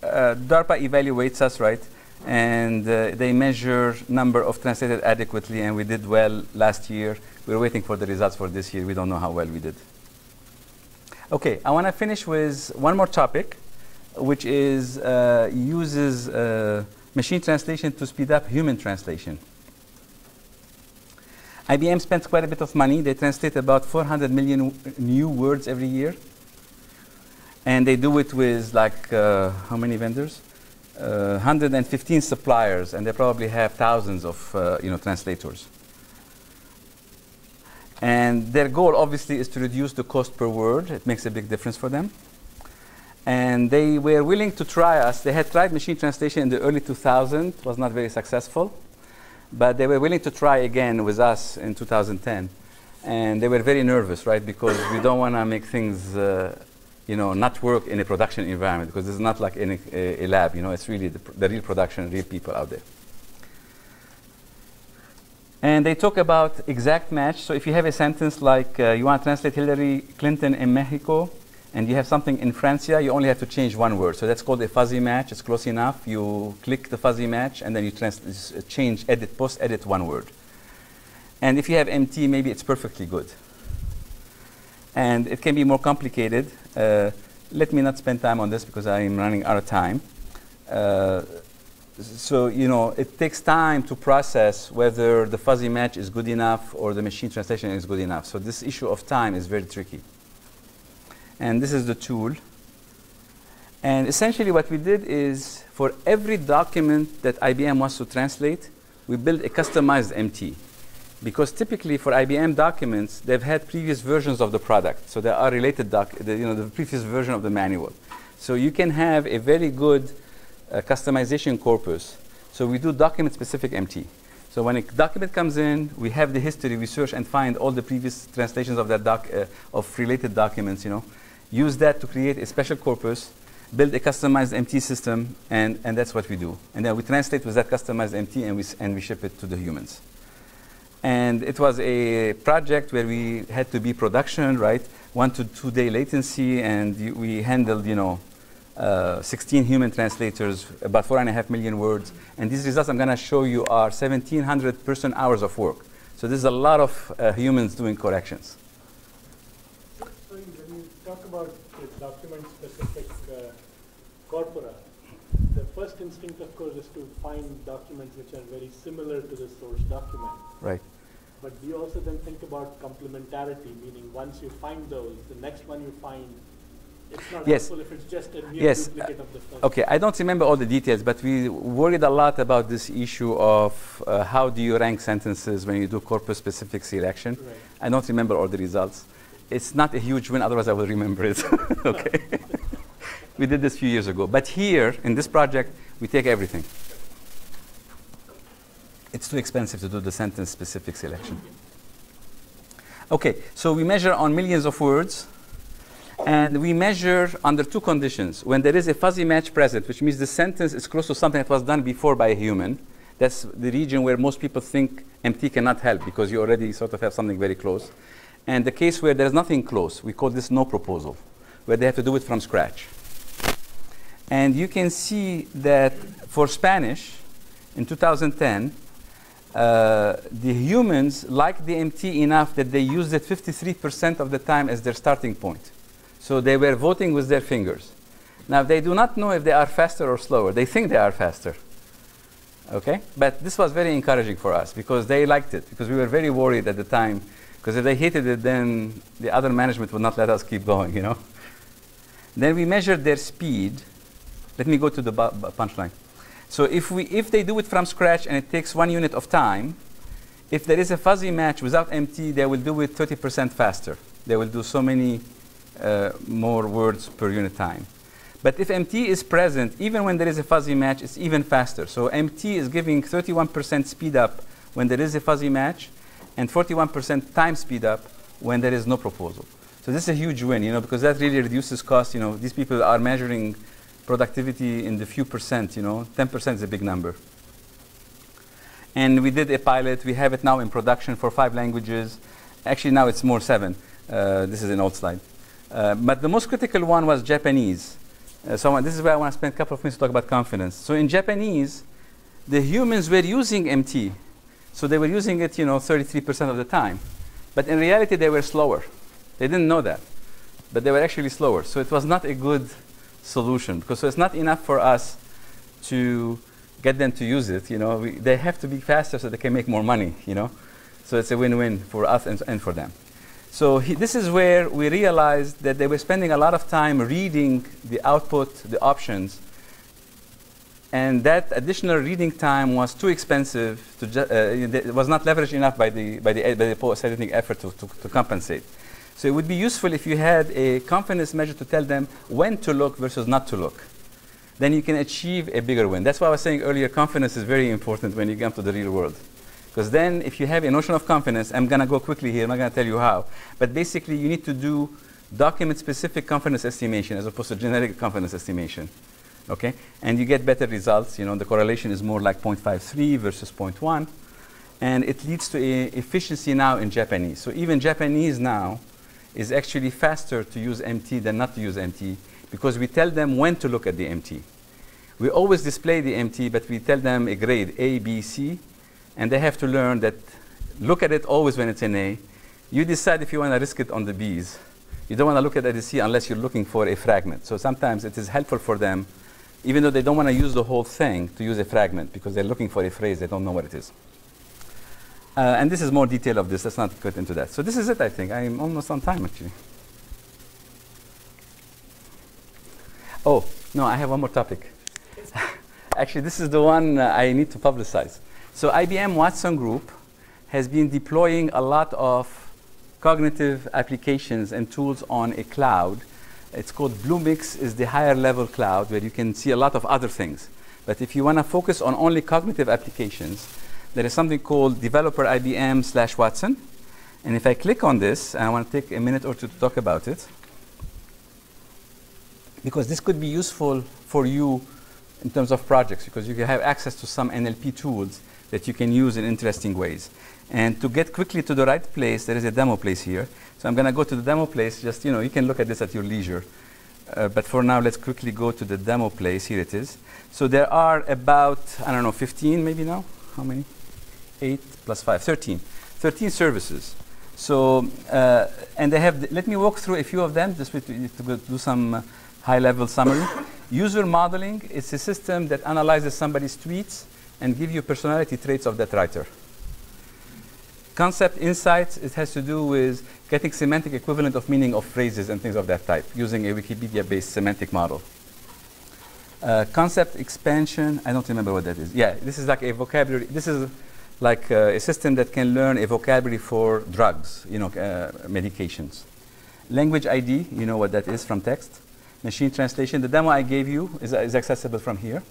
Uh, DARPA evaluates us, right? And uh, they measure number of translated adequately, and we did well last year. We're waiting for the results for this year. We don't know how well we did. Okay, I want to finish with one more topic, which is uh, uses uh, machine translation to speed up human translation. I B M spends quite a bit of money. They translate about four hundred million new words every year. And they do it with like, uh, how many vendors? Uh, one hundred fifteen suppliers, and they probably have thousands of uh, you know, translators. And their goal, obviously, is to reduce the cost per word. It makes a big difference for them. And they were willing to try us. They had tried machine translation in the early two thousands. It was not very successful. But they were willing to try again with us in two thousand ten. And they were very nervous, right? Because we don't want to make things... Uh, you know, not work in a production environment, because it's not like in a, a, a lab, you know, it's really the, pr the real production, real people out there. And they talk about exact match. So if you have a sentence like, uh, you want to translate Hillary Clinton in Mexico, and you have something in Francia, you only have to change one word. So that's called a fuzzy match, it's close enough. You click the fuzzy match, and then you trans change, edit, post-edit one word. And if you have M T, maybe it's perfectly good. And it can be more complicated. Uh, let me not spend time on this because I am running out of time. Uh, so, you know, it takes time to process whether the fuzzy match is good enough or the machine translation is good enough. So this issue of time is very tricky. And this is the tool. And essentially what we did is for every document that I B M wants to translate, we build a customized M T. Because typically for I B M documents, they've had previous versions of the product. So there are related, doc the, you know, the previous version of the manual. So you can have a very good uh, customization corpus. So we do document-specific M T. So when a document comes in, we have the history, we search and find all the previous translations of, that doc uh, of related documents, you know. Use that to create a special corpus, build a customized M T system, and, and that's what we do. And then we translate with that customized M T, and we, and we ship it to the humans. And it was a project where we had to be production, right? One to two day latency, and we handled, you know, uh, sixteen human translators, about four and a half million words. And these results I'm going to show you are seventeen hundred person hours of work. So this is a lot of uh, humans doing corrections. So when you talk about the document-specific uh, corpora, the first instinct, of course, is to find documents which are very similar to the source document. Right. But we also then think about complementarity, meaning once you find those, the next one you find, it's not yes. helpful if it's just a mere yes. duplicate uh, of the first. Okay, I don't remember all the details, but we worried a lot about this issue of uh, how do you rank sentences when you do corpus-specific selection. Right. I don't remember all the results. It's not a huge win, otherwise I will remember it. Okay. We did this a few years ago. But here, in this project, we take everything. It's too expensive to do the sentence-specific selection. Okay, so we measure on millions of words, and we measure under two conditions. When there is a fuzzy match present, which means the sentence is close to something that was done before by a human. That's the region where most people think M T cannot help, because you already sort of have something very close. And the case where there is nothing close, we call this no proposal, where they have to do it from scratch. And you can see that for Spanish, in two thousand ten, Uh, the humans liked the M T enough that they used it fifty-three percent of the time as their starting point. So they were voting with their fingers. Now they do not know if they are faster or slower. They think they are faster. Okay? But this was very encouraging for us because they liked it, because we were very worried at the time, because if they hated it, then the other management would not let us keep going, you know? Then we measured their speed. Let me go to the punchline. So if, we, if they do it from scratch and it takes one unit of time, if there is a fuzzy match without M T, they will do it thirty percent faster. They will do so many uh, more words per unit time. But if M T is present, even when there is a fuzzy match, it's even faster. So M T is giving thirty-one percent speed up when there is a fuzzy match and forty-one percent time speed up when there is no proposal. So this is a huge win, you know, because that really reduces cost. You know, these people are measuring productivity in the few percent, you know, ten percent is a big number. And we did a pilot. We have it now in production for five languages. Actually, now it's more seven. Uh, this is an old slide. Uh, but the most critical one was Japanese. Uh, so this is where I want to spend a couple of minutes to talk about confidence. So in Japanese, the humans were using M T. So they were using it, you know, thirty-three percent of the time. But in reality, they were slower. They didn't know that. But they were actually slower. So it was not a good solution, because so it's not enough for us to get them to use it, you know, we, they have to be faster so they can make more money, you know, so it's a win-win for us and, and for them. So he, this is where we realized that they were spending a lot of time reading the output, the options, and that additional reading time was too expensive, to ju uh, it was not leveraged enough by the, by the, by the post-editing effort to, to, to compensate. So it would be useful if you had a confidence measure to tell them when to look versus not to look. Then you can achieve a bigger win. That's why I was saying earlier, confidence is very important when you come to the real world. Because then if you have a notion of confidence, I'm going to go quickly here, I'm not going to tell you how. But basically, you need to do document-specific confidence estimation as opposed to generic confidence estimation. Okay? And you get better results. You know, the correlation is more like zero point five three versus zero point one. And it leads to a efficiency now in Japanese. So even Japanese now is actually faster to use M T than not to use M T, because we tell them when to look at the M T. We always display the M T, but we tell them a grade A, B, C, and they have to learn that look at it always when it's an A. You decide if you want to risk it on the B's. You don't want to look at the C unless you're looking for a fragment. So sometimes it is helpful for them, even though they don't want to use the whole thing, to use a fragment, because they're looking for a phrase, they don't know what it is. Uh, and this is more detail of this. Let's not get into that. So this is it, I think. I'm almost on time, actually. Oh, no, I have one more topic. Actually, this is the one uh, I need to publicize. So I B M Watson Group has been deploying a lot of cognitive applications and tools on a cloud. It's called Bluemix. Is the higher level cloud where you can see a lot of other things. But if you want to focus on only cognitive applications, there is something called developer I B M slash Watson. And if I click on this, and I want to take a minute or two to talk about it, because this could be useful for you in terms of projects, because you can have access to some N L P tools that you can use in interesting ways. And to get quickly to the right place, there is a demo place here. So I'm going to go to the demo place. Just, you know, you can look at this at your leisure. Uh, but for now, let's quickly go to the demo place. Here it is. So there are about, I don't know, fifteen maybe now? How many? eight plus five, thirteen. thirteen services. So, uh, and they have, th let me walk through a few of them, just to, to go do some uh, high level summary. User modeling is a system that analyzes somebody's tweets and gives you personality traits of that writer. Concept insights, it has to do with getting semantic equivalent of meaning of phrases and things of that type, using a Wikipedia-based semantic model. Uh, concept expansion, I don't remember what that is. Yeah, this is like a vocabulary. This is like uh, a system that can learn a vocabulary for drugs, you know, uh, medications. Language I D, you know what that is from text. Machine translation, the demo I gave you is, uh, is accessible from here.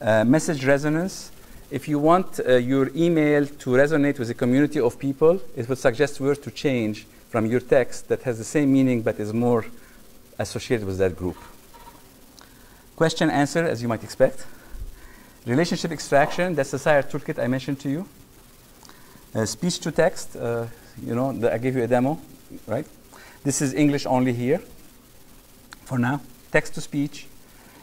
Uh, message resonance, if you want uh, your email to resonate with a community of people, it would suggest words to change from your text that has the same meaning but is more associated with that group. Question answer, as you might expect. Relationship extraction, that's the S I R toolkit I mentioned to you. Uh, speech to text, uh, you know, the, I gave you a demo, right? This is English only here for now. Text to speech,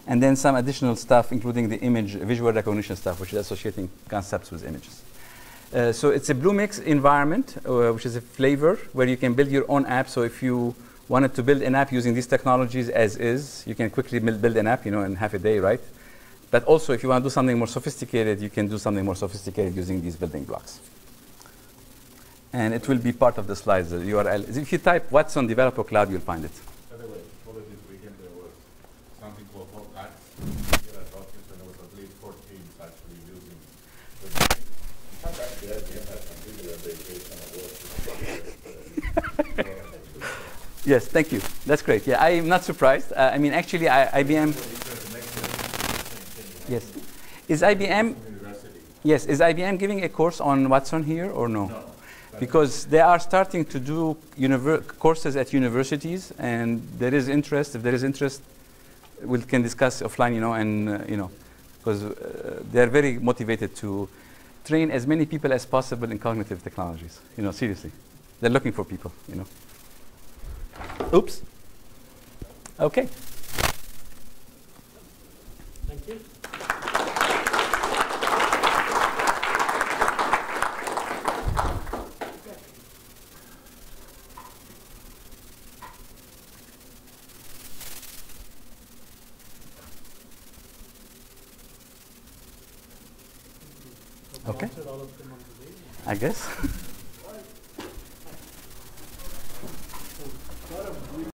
and then some additional stuff, including the image visual recognition stuff, which is associating concepts with images. Uh, so it's a Bluemix environment, uh, which is a flavor where you can build your own app. So if you wanted to build an app using these technologies as is, you can quickly build an app, you know, in half a day, right? But also, if you want to do something more sophisticated, you can do something more sophisticated using these building blocks. And it will be part of the slides, the U R L. If you type Watson Developer Cloud, you'll find it. By the way, for this weekend, there was something called Hot here at Rockies, and there was at least four teams actually using the actually, I B M has completed a vacation award to the Yes, thank you. That's great. Yeah, I'm not surprised. Uh, I mean, actually, I, IBM. Yes, is I B M? Yes, is I B M giving a course on Watson here or no? No. Because they are starting to do courses at universities, and there is interest. If there is interest, we can discuss offline, you know, and uh, you know, because uh, they are very motivated to train as many people as possible in cognitive technologies. You know, seriously, they're looking for people. You know. Oops. Okay. Thank you. Okay. I guess.